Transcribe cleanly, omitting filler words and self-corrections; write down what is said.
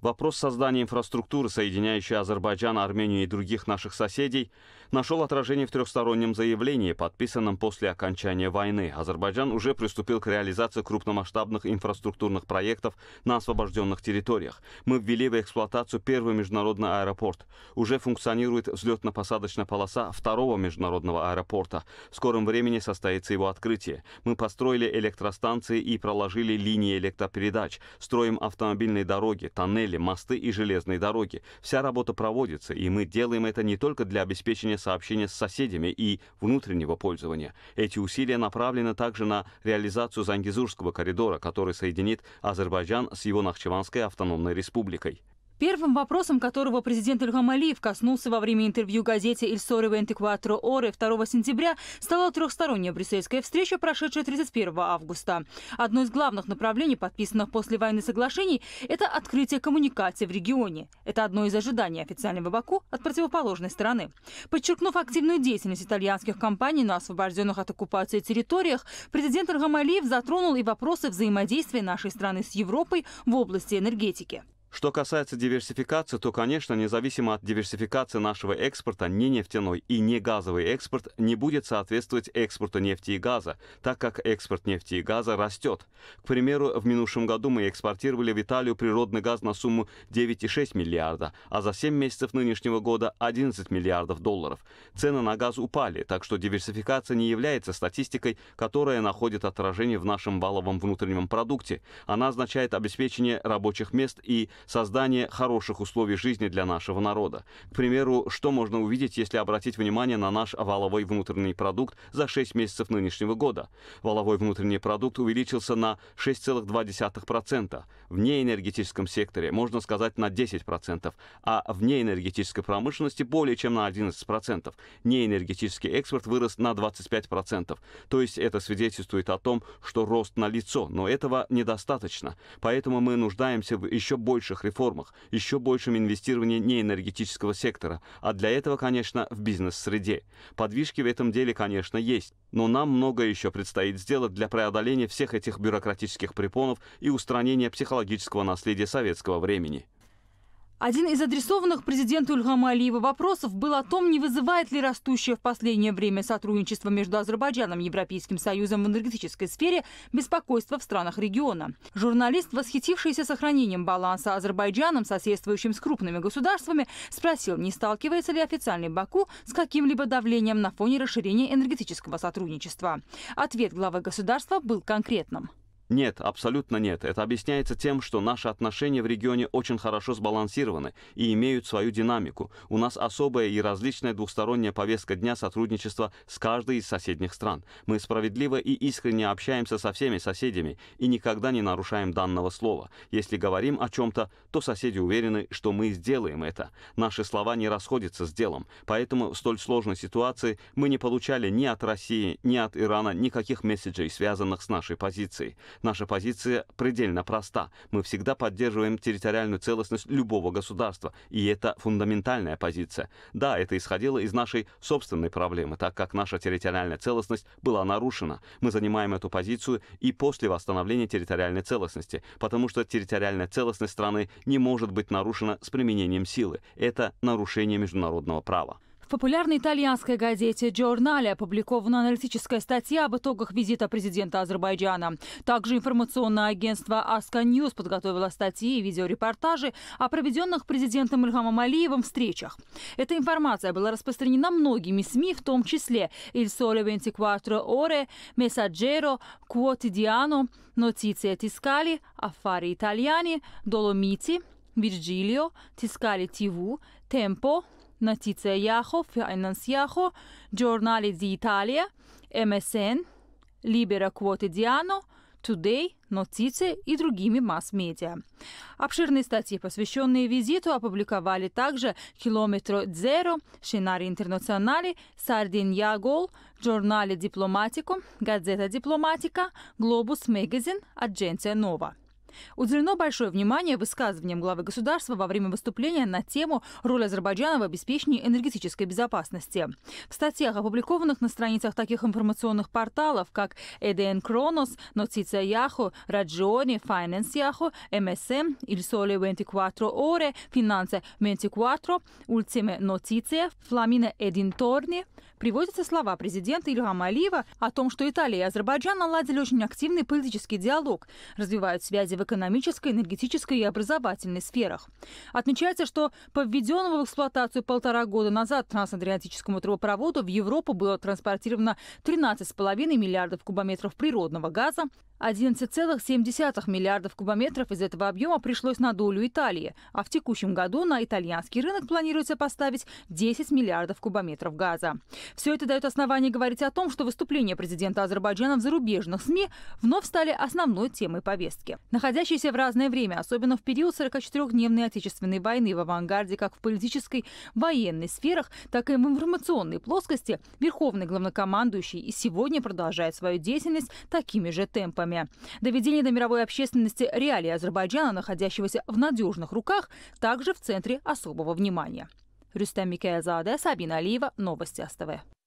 Вопрос создания инфраструктуры, соединяющей Азербайджан, Армению и других наших соседей, нашел отражение в трехстороннем заявлении, подписанном после окончания войны. Азербайджан уже приступил к реализации крупномасштабных инфраструктурных проектов на освобожденных территориях. Мы ввели в эксплуатацию первый международный аэропорт. Уже функционирует взлетно-посадочная полоса второго международного аэропорта. В скором времени состоится его открытие. Мы построили электростанции и проложили линии электропередач. Строим автомобильные дороги, тоннели, мосты и железные дороги. Вся работа проводится, и мы делаем это не только для обеспечения сообщения с соседями и внутреннего пользования. Эти усилия направлены также на реализацию Зангизурского коридора, который соединит Азербайджан с его Нахчеванской автономной республикой. Первым вопросом, которого президент Ильхам Алиев коснулся во время интервью газете «Иль Соле 24 Оре» 2 сентября, стала трехсторонняя брюссельская встреча, прошедшая 31 августа. Одно из главных направлений, подписанных после войны соглашений, это открытие коммуникации в регионе. Это одно из ожиданий официального Баку от противоположной стороны. Подчеркнув активную деятельность итальянских компаний на освобожденных от оккупации территориях, президент Ильхам Алиев затронул и вопросы взаимодействия нашей страны с Европой в области энергетики. Что касается диверсификации, то, конечно, независимо от диверсификации нашего экспорта, ни нефтяной и ни газовый экспорт не будет соответствовать экспорту нефти и газа, так как экспорт нефти и газа растет. К примеру, в минувшем году мы экспортировали в Италию природный газ на сумму 9,6 миллиарда, а за 7 месяцев нынешнего года 11 миллиардов долларов. Цены на газ упали, так что диверсификация не является статистикой, которая находит отражение в нашем валовом внутреннем продукте. Она означает обеспечение рабочих мест и создание хороших условий жизни для нашего народа. К примеру, что можно увидеть, если обратить внимание на наш валовой внутренний продукт за 6 месяцев нынешнего года? Валовой внутренний продукт увеличился на 6,2%. В неэнергетическом секторе, можно сказать, на 10%, а в неэнергетической промышленности более чем на 11%. Неэнергетический экспорт вырос на 25%. То есть это свидетельствует о том, что рост налицо, но этого недостаточно. Поэтому мы нуждаемся в еще больших реформах, еще большем инвестировании неэнергетического сектора, а для этого, конечно, в бизнес-среде. Подвижки в этом деле, конечно, есть, но нам многое еще предстоит сделать для преодоления всех этих бюрократических препонов и устранения психологического наследия советского времени. Один из адресованных президенту Ильхама Алиева вопросов был о том, не вызывает ли растущее в последнее время сотрудничество между Азербайджаном и Европейским Союзом в энергетической сфере беспокойство в странах региона. Журналист, восхитившийся сохранением баланса Азербайджаном, соседствующим с крупными государствами, спросил, не сталкивается ли официальный Баку с каким-либо давлением на фоне расширения энергетического сотрудничества. Ответ главы государства был конкретным. Нет, абсолютно нет. Это объясняется тем, что наши отношения в регионе очень хорошо сбалансированы и имеют свою динамику. У нас особая и различная двухсторонняя повестка дня сотрудничества с каждой из соседних стран. Мы справедливо и искренне общаемся со всеми соседями и никогда не нарушаем данного слова. Если говорим о чем-то, то соседи уверены, что мы сделаем это. Наши слова не расходятся с делом. Поэтому в столь сложной ситуации мы не получали ни от России, ни от Ирана никаких месседжей, связанных с нашей позицией. Наша позиция предельно проста. Мы всегда поддерживаем территориальную целостность любого государства, и это фундаментальная позиция. Да, это исходило из нашей собственной проблемы, так как наша территориальная целостность была нарушена. Мы занимаем эту позицию и после восстановления территориальной целостности, потому что территориальная целостность страны не может быть нарушена с применением силы. Это нарушение международного права. В популярной итальянской газете «Джорнале» опубликована аналитическая статья об итогах визита президента Азербайджана. Также информационное агентство «Асканьюз» подготовило статьи и видеорепортажи о проведенных президентом Ильхамом Алиевым встречах. Эта информация была распространена многими СМИ, в том числе «Иль Соле 24 Оре», «Мессаджеро», «Куотидиано», «Нотиция Тискали», «Афари Итальяне», «Доломити», «Вирджилио», «Тискали Тиву», «Темпо», Нотиция Яхо, Финанс Яхо, Джорнали Ди Италия, МСН, Либера Куотидиано, Тудей, Нотице и другими масс-медиа. Обширные статьи, посвященные визиту, опубликовали также «Километро Зеро», «Шинари Интернационали», «Сардинья Гол», «Джорнали Дипломатику», «Газета Дипломатика», «Глобус Магазин», «Адженция Нова». Уделено большое внимание высказываниям главы государства во время выступления на тему «Роль Азербайджана в обеспечении энергетической безопасности». В статьях, опубликованных на страницах таких информационных порталов, как «Эден Кронос», «Нотиция Яхо», «Раджиони», «Финанс Яхо», «МСМ», «Иль Соле 24 Оре», «Финансы 24», «Ультиме Нотиция», «Фламина Эдин Торни», приводятся слова президента Ильхама Алиева о том, что Италия и Азербайджан наладили очень активный политический диалог, развивают связи в экономической, энергетической и образовательной сферах. Отмечается, что по введенному в эксплуатацию 1,5 года назад трансадриатическому трубопроводу в Европу было транспортировано 13,5 миллиардов кубометров природного газа, 11,7 миллиардов кубометров из этого объема пришлось на долю Италии, а в текущем году на итальянский рынок планируется поставить 10 миллиардов кубометров газа. Все это дает основание говорить о том, что выступления президента Азербайджана в зарубежных СМИ вновь стали основной темой повестки. Находящиеся в разное время, особенно в период 44-дневной Отечественной войны, в авангарде как в политической, военной сферах, так и в информационной плоскости, верховный главнокомандующий и сегодня продолжает свою деятельность такими же темпами. Доведение до мировой общественности реалий Азербайджана, находящегося в надежных руках, также в центре особого внимания. Рустам Микаязаде, Сабина Алиева, Новости СТВ.